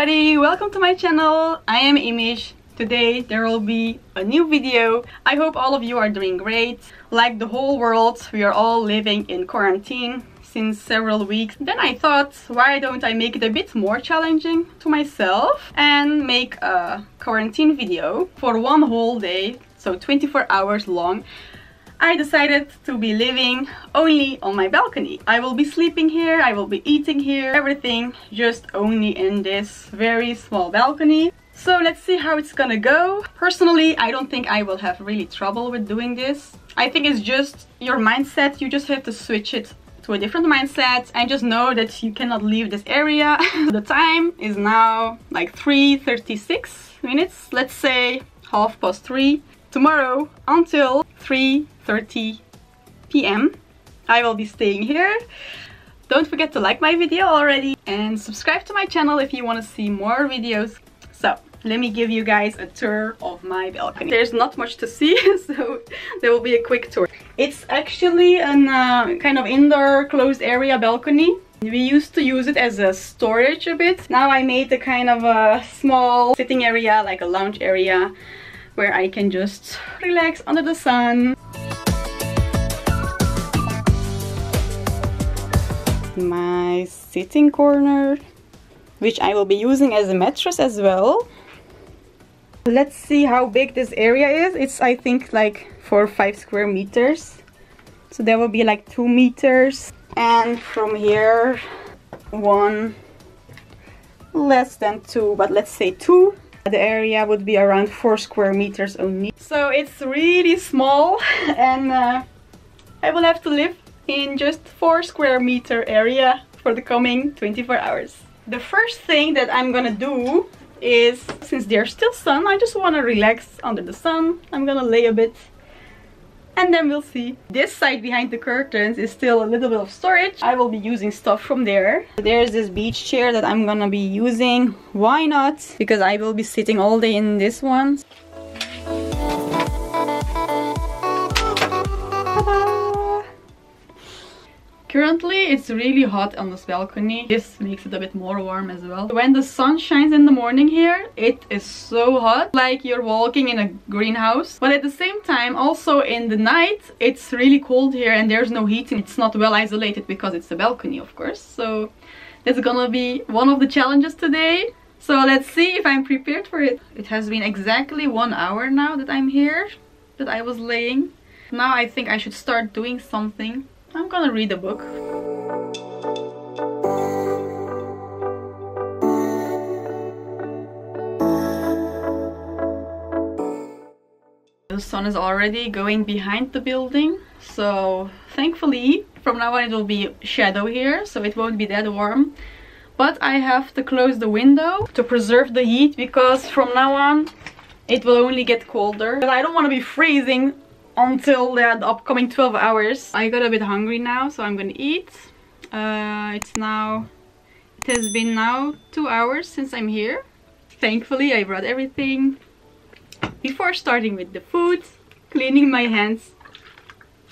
everybody, welcome to my channel. I am Imish. Today there will be a new video. I hope all of you are doing great. Like the whole world, we are all living in quarantine since several weeks. Then I thought, why don't I make it a bit more challenging to myself and make a quarantine video for one whole day, so 24 hours long. I decided to be living only on my balcony. I will be sleeping here, I will be eating here, everything just only in this very small balcony. So let's see how it's gonna go. Personally, I don't think I will have really trouble with doing this. I think it's just your mindset, you just have to switch it to a different mindset and just know that you cannot leave this area. The time is now like 3:36 minutes, let's say 3:30. Tomorrow until 3:30 p.m. I will be staying here. Don't forget to like my video already and subscribe to my channel if you want to see more videos. So let me give you guys a tour of my balcony. There's not much to see, so there will be a quick tour. It's actually an kind of indoor closed area balcony. We used to use it as a storage a bit. Now I made a kind of a small sitting area, like a lounge area, where I can just relax under the sun. My sitting corner, which I will be using as a mattress as well. Let's see how big this area is. It's, I think, like 4 or 5 square meters. So that will be like 2 meters. And from here, one, less than 2, but let's say 2. The area would be around 4 square meters only. So it's really small, and I will have to live in just 4 square meter area for the coming 24 hours. The first thing that I'm gonna do is, since there's still sun, I just wanna relax under the sun. I'm gonna lay a bit and then we'll see. This side behind the curtains is still a little bit of storage. I will be using stuff from there. There's this beach chair that I'm gonna be using. Why not? Because I will be sitting all day in this one. Currently, it's really hot on this balcony. This makes it a bit more warm as well. When the sun shines in the morning here, it is so hot, like you're walking in a greenhouse. But at the same time, also in the night, it's really cold here and there's no heating. It's not well isolated because it's a balcony, of course. So that's gonna be one of the challenges today. So let's see if I'm prepared for it. It has been exactly 1 hour now that I'm here, that I was laying. Now I think I should start doing something. I'm gonna read a book. The sun is already going behind the building, so thankfully from now on it will be shadow here, so it won't be that warm. But I have to close the window to preserve the heat, because from now on it will only get colder. But I don't want to be freezing until the upcoming 12 hours. I got a bit hungry now, so I'm gonna eat. It has been now 2 hours since I'm here. Thankfully, I brought everything. Before starting with the food, cleaning my hands.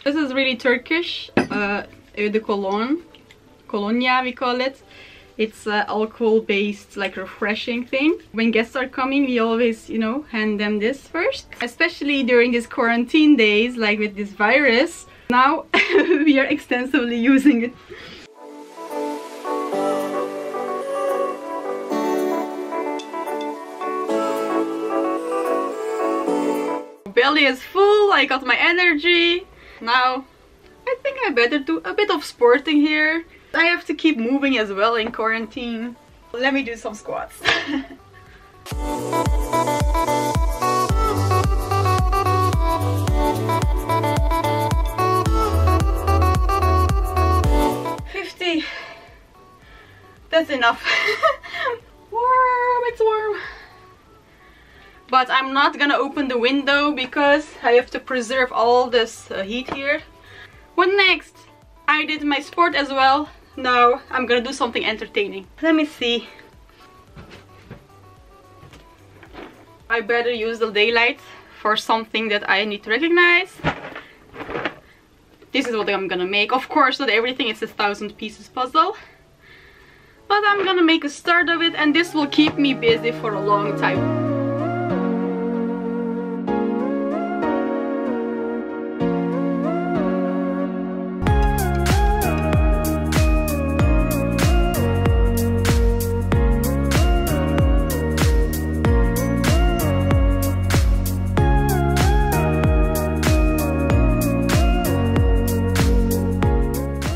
This is really Turkish. The Kolonya we call it. It's an alcohol-based, like, refreshing thing. When guests are coming, we always, you know, hand them this first. Especially during these quarantine days, like with this virus. Now, we are extensively using it. Belly is full, I got my energy. Now, I think I better do a bit of sporting here. I have to keep moving as well in quarantine. Let me do some squats. That's enough. Warm, it's warm. But I'm not gonna open the window because I have to preserve all this heat here. What next? I did my sport as well. Now I'm gonna do something entertaining. Let me see. I better use the daylight for something that I need to recognize. This is what I'm gonna make. Of course, not everything is a 1000 pieces puzzle. but I'm gonna make a start of it, and this will keep me busy for a long time.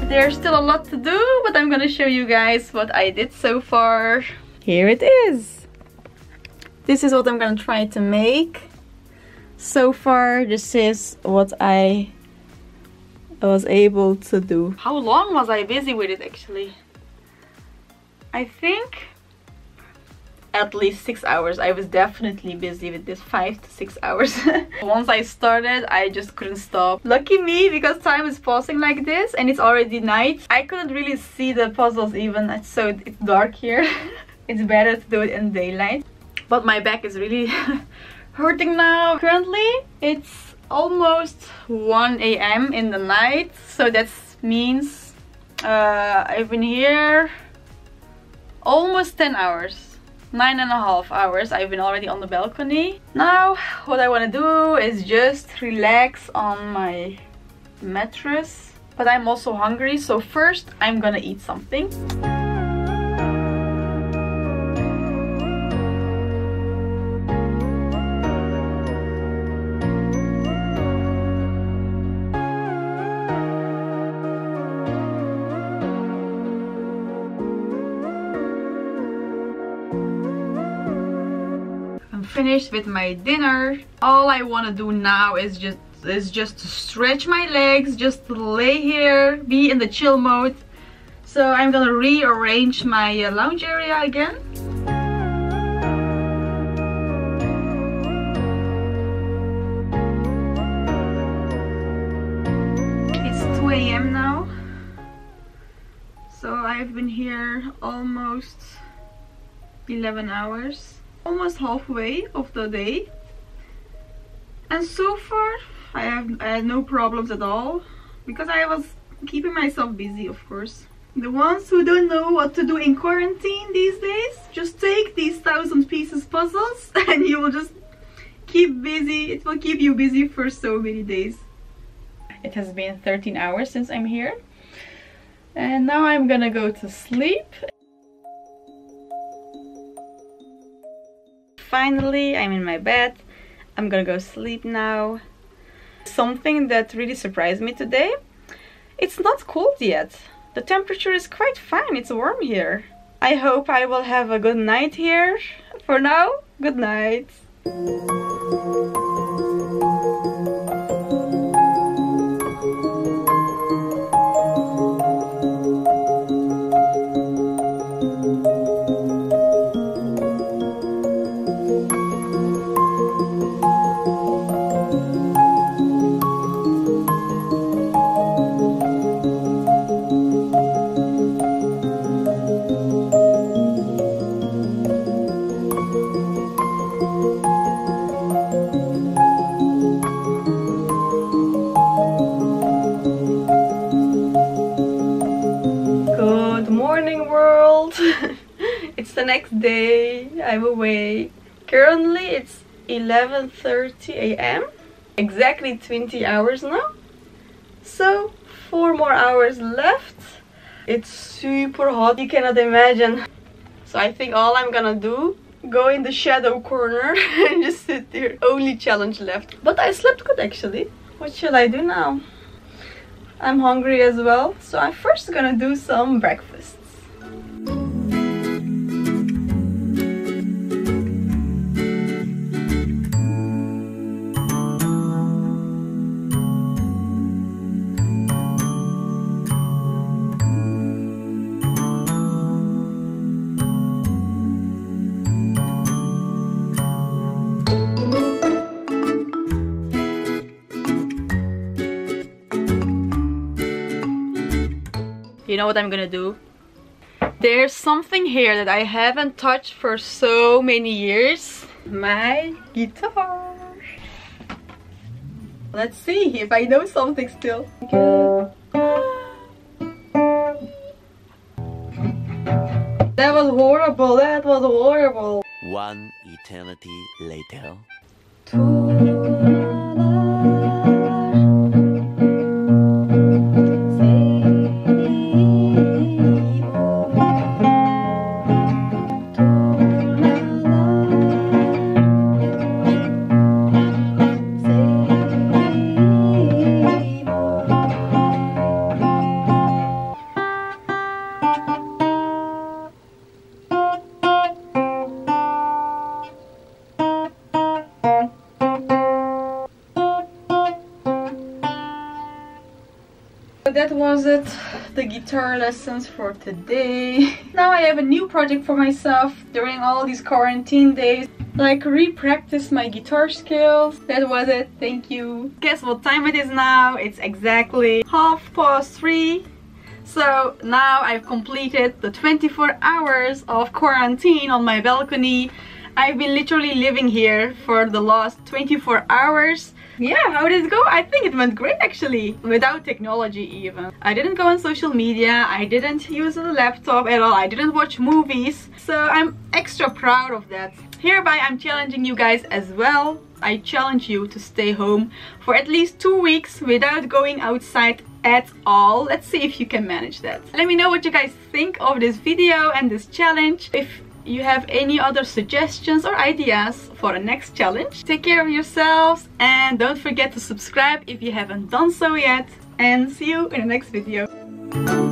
There's still a lot to do, but I'm gonna show you guys what I did so far. Here it is. This is what I'm gonna try to make. So far, this is what I was able to do. How long was I busy with it actually? I think at least 6 hours. I was definitely busy with this, 5 to 6 hours. Once I started, I just couldn't stop. Lucky me, because time is passing like this and it's already night. I couldn't really see the puzzles even, so it's dark here. It's better to do it in daylight. But my back is really hurting now. Currently, it's almost 1 AM in the night. So that means I've been here almost 10 hours. 9.5 hours I've been already on the balcony. Now what I want to do is just relax on my mattress, but I'm also hungry, so first I'm gonna eat something. Finished with my dinner. All I want to do now is just to stretch my legs, just lay here, be in the chill mode. So I'm gonna rearrange my lounge area again. It's 2 AM now, so I've been here almost 11 hours. Almost halfway of the day, and so far I had no problems at all, because I was keeping myself busy, of course. The ones who don't know what to do in quarantine these days, just take these 1,000 pieces puzzles and you will just keep busy. It will keep you busy for so many days. It has been 13 hours since I'm here, and now I'm gonna go to sleep. Finally, I'm in my bed. I'm gonna go sleep now. Something that really surprised me today. It's not cold yet. The temperature is quite fine. It's warm here. I hope I will have a good night here. For now, good night. It's the next day, I'm awake. Currently it's 11:30 AM, exactly 20 hours now, so 4 more hours left. It's super hot, you cannot imagine. So I think all I'm gonna do, go in the shadow corner and just sit there. Only challenge left. But I slept good actually. What shall I do now? I'm hungry as well, so I'm first gonna do some breakfast. You know what I'm gonna do? There's something here that I haven't touched for so many years. My guitar. Let's see if I know something still. Good. was horrible. That was horrible. One eternity later. That was it, the guitar lessons for today. Now I have a new project for myself during all these quarantine days, like re-practice my guitar skills. That was it, thank you. Guess what time it is now? It's exactly 3:30. So now I've completed the 24 hours of quarantine on my balcony. I've been literally living here for the last 24 hours. Yeah, how did it go? I think it went great actually, without technology even. I didn't go on social media, I didn't use a laptop at all, I didn't watch movies. So I'm extra proud of that. Hereby I'm challenging you guys as well. I challenge you to stay home for at least 2 weeks without going outside at all. Let's see if you can manage that. Let me know what you guys think of this video and this challenge. If you have any other suggestions or ideas for the next challenge. Take care of yourselves and don't forget to subscribe if you haven't done so yet. And see you in the next video.